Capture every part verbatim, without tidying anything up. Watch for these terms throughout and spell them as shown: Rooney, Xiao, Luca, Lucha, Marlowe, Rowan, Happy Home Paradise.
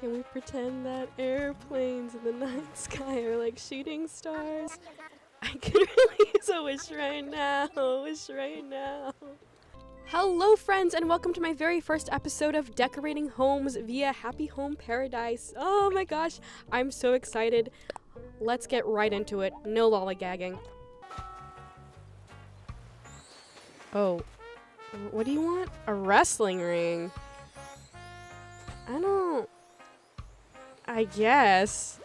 Can we pretend that airplanes in the night sky are like shooting stars? I could really use a wish right now, a wish right now. Hello friends, and welcome to my very first episode of Decorating Homes via Happy Home Paradise. Oh my gosh, I'm so excited. Let's get right into it. No lollygagging. Oh, what do you want? A wrestling ring? I don't... I guess.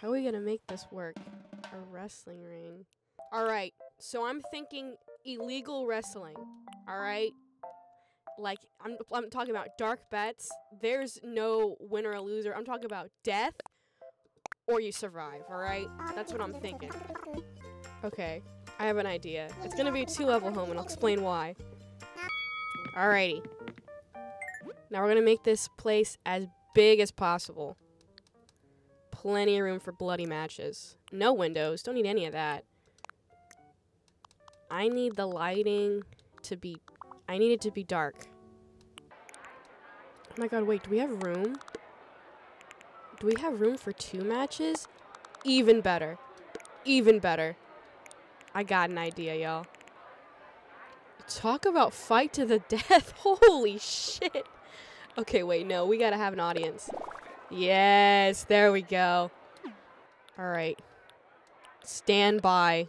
How are we gonna make this work? A wrestling ring. Alright, so I'm thinking illegal wrestling. Alright? Like, I'm, I'm talking about dark bets. There's no winner or loser. I'm talking about death or you survive, alright? That's what I'm thinking. Okay, I have an idea. It's gonna be a two-level home, and I'll explain why. Alrighty. Now we're gonna make this place as big as possible. Plenty of room for bloody matches. No windows, don't need any of that. I need the lighting to be, I need it to be dark. Oh my god, wait, do we have room? Do we have room for two matches? Even better, even better. I got an idea, y'all. Talk about fight to the death, holy shit. Okay, wait, no, we gotta have an audience. Yes, there we go. All right, stand by,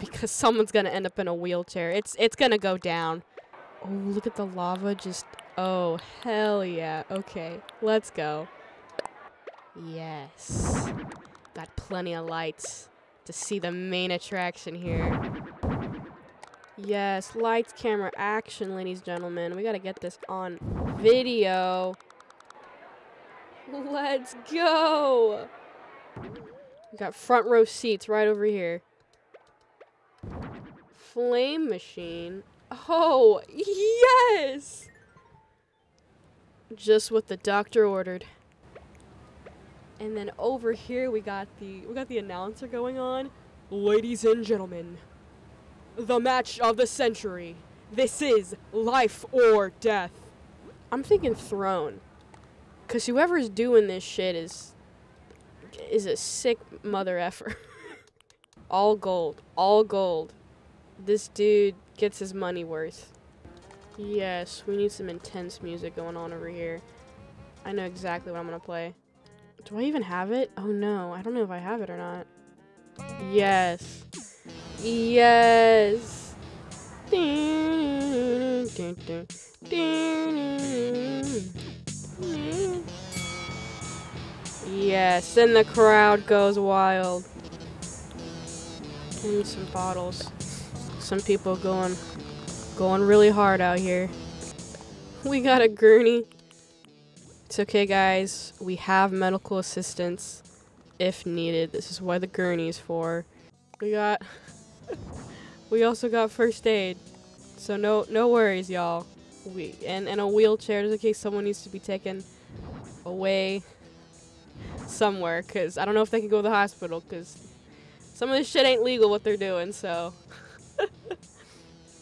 because someone's gonna end up in a wheelchair. It's it's gonna go down. Oh, look at the lava just, oh, hell yeah. Okay, let's go. Yes, got plenty of lights to see the main attraction here. Yes, lights, camera, action, ladies and gentlemen. We gotta get this on video. Let's go! We got front row seats right over here. Flame machine. Oh, yes! Just what the doctor ordered. And then over here we got the we got the announcer going on. Ladies and gentlemen, the match of the century. This is life or death. I'm thinking throne. Because whoever's doing this shit is... is a sick mother effer. All gold. All gold. This dude gets his money worth. Yes, we need some intense music going on over here. I know exactly what I'm going to play. Do I even have it? Oh no, I don't know if I have it or not. Yes. Yes. Yes, and the crowd goes wild. I need some bottles. Some people going going really hard out here. We got a gurney. It's okay, guys. We have medical assistance if needed. This is why the gurney is for. We got we also got first aid, so no no worries, y'all. We and and a wheelchair just in case someone needs to be taken away somewhere, because I don't know if they can go to the hospital, because some of this shit ain't legal what they're doing, so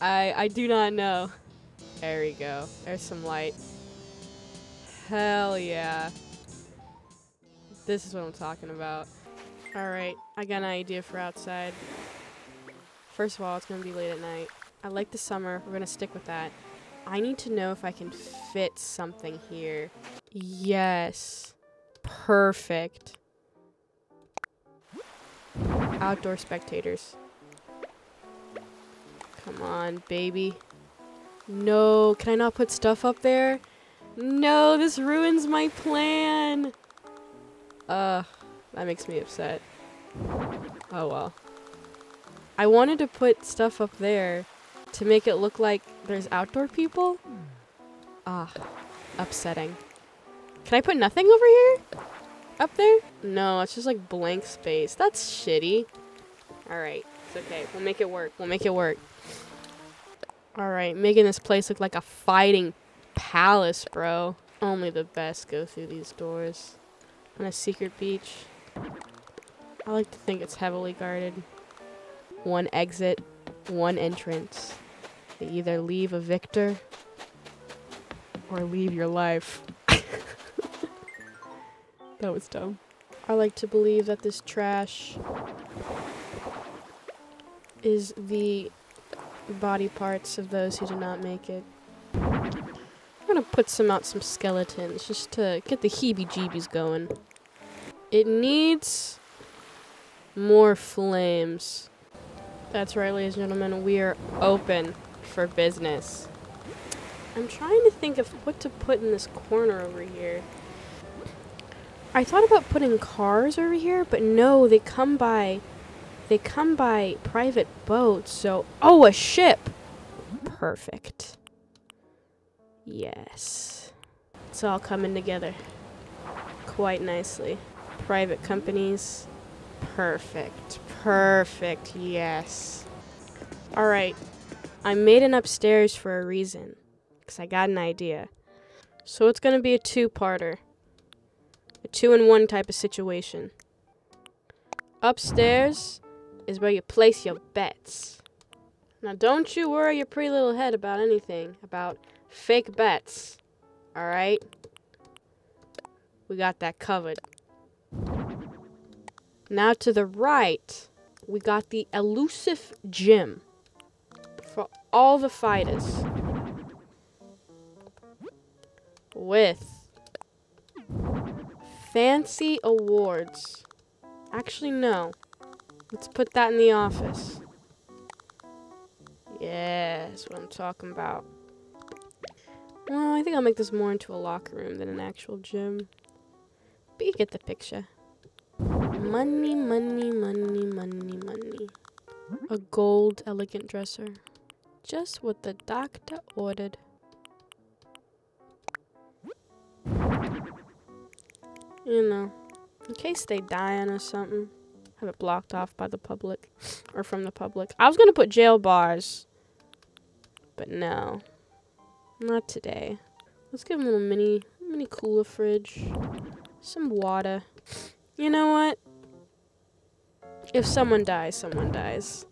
I I do not know. There we go. There's some light. Hell yeah. This is what I'm talking about. Alright, I got an idea for outside. First of all, it's gonna be late at night. I like the summer, we're gonna stick with that. I need to know if I can fit something here. Yes. Perfect. Outdoor spectators. Come on, baby. No, can I not put stuff up there? No, this ruins my plan. Ugh. That makes me upset. Oh well. I wanted to put stuff up there to make it look like there's outdoor people. Ah, upsetting. Can I put nothing over here? Up there? No, it's just like blank space. That's shitty. Alright, it's okay. We'll make it work. We'll make it work. Alright, making this place look like a fighting palace, bro. Only the best go through these doors. On a secret beach. I like to think it's heavily guarded. One exit, one entrance. They either leave a victor or leave your life. That was dumb. I like to believe that this trash is the body parts of those who did not make it. I'm gonna put some out some skeletons just to get the heebie-jeebies going. It needs more flames. That's right, ladies and gentlemen, we are open for business. I'm trying to think of what to put in this corner over here. I thought about putting cars over here, but no, they come by, they come by private boats, so, oh, a ship! Perfect. Yes. It's all coming together quite nicely. Private companies, perfect, perfect, yes. All right, I made an upstairs for a reason, because I got an idea. So it's gonna be a two-parter. A two-in-one type of situation. Upstairs is where you place your bets. Now don't you worry your pretty little head about anything, about fake bets, alright? We got that covered. Now to the right, we got the elusive gym for all the fighters. With fancy awards. Actually, no. Let's put that in the office. Yeah, that's what I'm talking about. Well, I think I'll make this more into a locker room than an actual gym. But you get the picture. Money, money, money, money, money. A gold elegant dresser. Just what the doctor ordered. You know, in case they dying or something. Have it blocked off by the public, or from the public. I was gonna put jail bars, but no, not today. Let's give them a little mini, mini cooler fridge, some water. You know what? If someone dies, someone dies.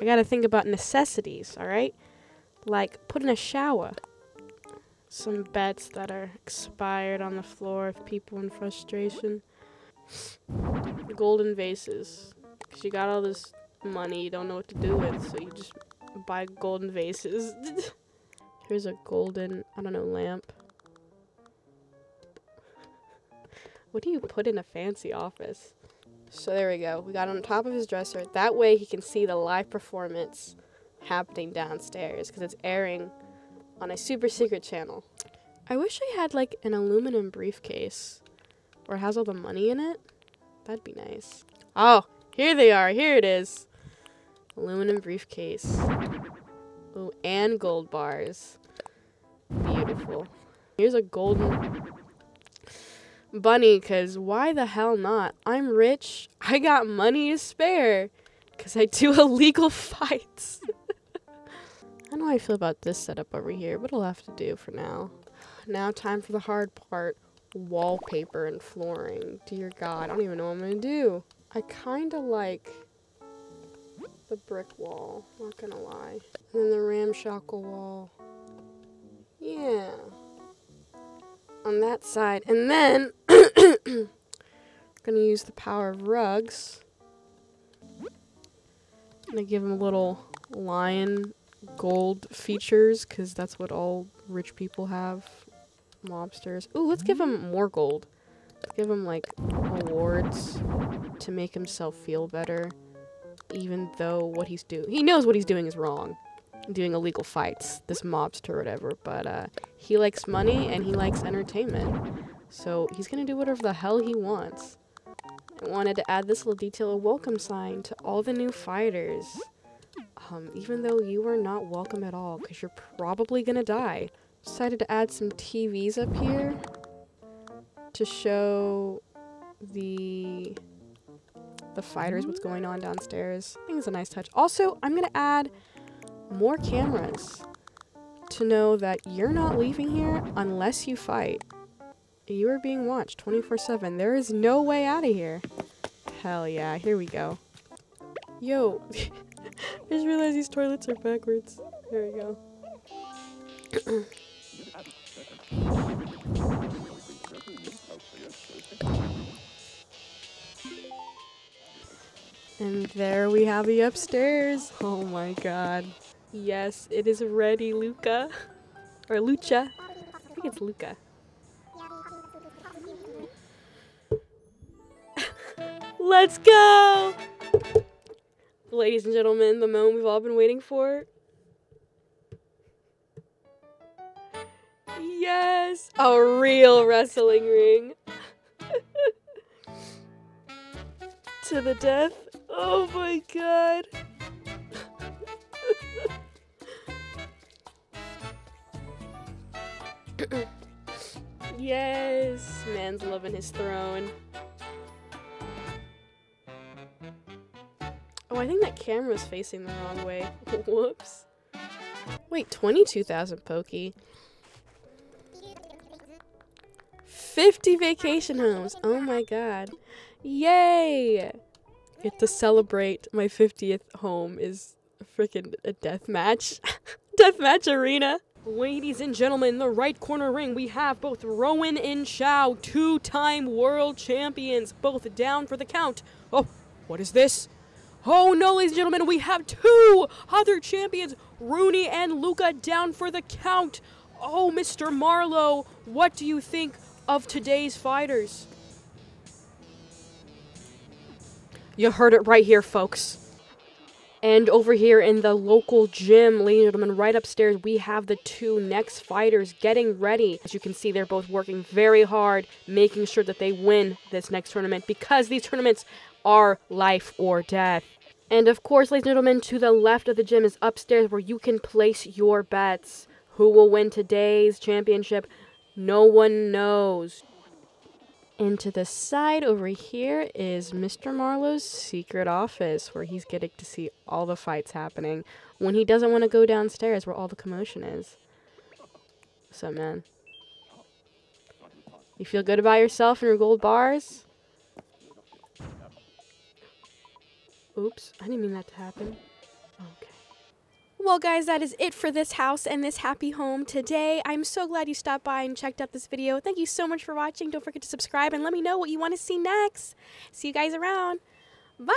I gotta think about necessities, all right? Like, put in a shower. Some bets that are expired on the floor of people in frustration. Golden vases. Because you got all this money you don't know what to do with, so you just buy golden vases. Here's a golden, I don't know, lamp. What do you put in a fancy office? So there we go. We got on top of his dresser. That way he can see the live performance happening downstairs, because it's airing on a super secret channel. I wish I had like an aluminum briefcase where it has all the money in it. That'd be nice. Oh, here they are, here it is. Aluminum briefcase. Ooh, and gold bars. Beautiful. Here's a golden bunny, cause why the hell not? I'm rich, I got money to spare, cause I do illegal fights. I don't know how I feel about this setup over here, but it'll have to do for now. Now time for the hard part, wallpaper and flooring. Dear God, I don't even know what I'm gonna do. I kinda like the brick wall, not gonna lie. And then the ramshackle wall. Yeah. On that side. And then, I'm gonna use the power of rugs. I'm gonna give him a little lion gold features, because that's what all rich people have. Mobsters. Ooh, let's give him more gold. Let's give him, like, awards to make himself feel better, even though what he's doing- he knows what he's doing is wrong. Doing illegal fights, this mobster or whatever, but, uh, he likes money and he likes entertainment. So, he's gonna do whatever the hell he wants. I wanted to add this little detail, a welcome sign to all the new fighters. Um, even though you are not welcome at all, because you're probably gonna die. Decided to add some T Vs up here to show the the fighters what's going on downstairs. I think it's a nice touch. Also, I'm gonna add more cameras to know that you're not leaving here unless you fight. You are being watched twenty-four seven. There is no way out of here. Hell yeah, here we go. Yo. I just realized these toilets are backwards. There we go. And there we have it upstairs. Oh my god. Yes, it is ready, Luca. Or Lucha. I think it's Luca. Let's go! Ladies and gentlemen, the moment we've all been waiting for. Yes! A real wrestling ring. To the death. Oh my god. Yes, man's loving his throne. Oh, I think that camera's facing the wrong way. Whoops. Wait, twenty-two thousand pokey. fifty vacation homes. Oh my god. Yay! Get to celebrate my fiftieth home is freaking a death match. Death match arena. Ladies and gentlemen, in the right corner ring, we have both Rowan and Xiao, two-time world champions, both down for the count. Oh, what is this? Oh no, ladies and gentlemen, we have two other champions, Rooney and Luca, down for the count. Oh, Mister Marlowe, what do you think of today's fighters? You heard it right here, folks. And over here in the local gym, ladies and gentlemen, right upstairs, we have the two next fighters getting ready. As you can see, they're both working very hard, making sure that they win this next tournament, because these tournaments are life or death. And of course, ladies and gentlemen, to the left of the gym is upstairs where you can place your bets. Who will win today's championship? No one knows. And to the side over here is Mister Marlowe's secret office, where he's getting to see all the fights happening when he doesn't want to go downstairs where all the commotion is. What's up, man? You feel good about yourself and your gold bars? Oops, I didn't mean that to happen. Okay. Well guys, that is it for this house and this happy home today. I'm so glad you stopped by and checked out this video. Thank you so much for watching. Don't forget to subscribe and let me know what you want to see next. See you guys around. Bye!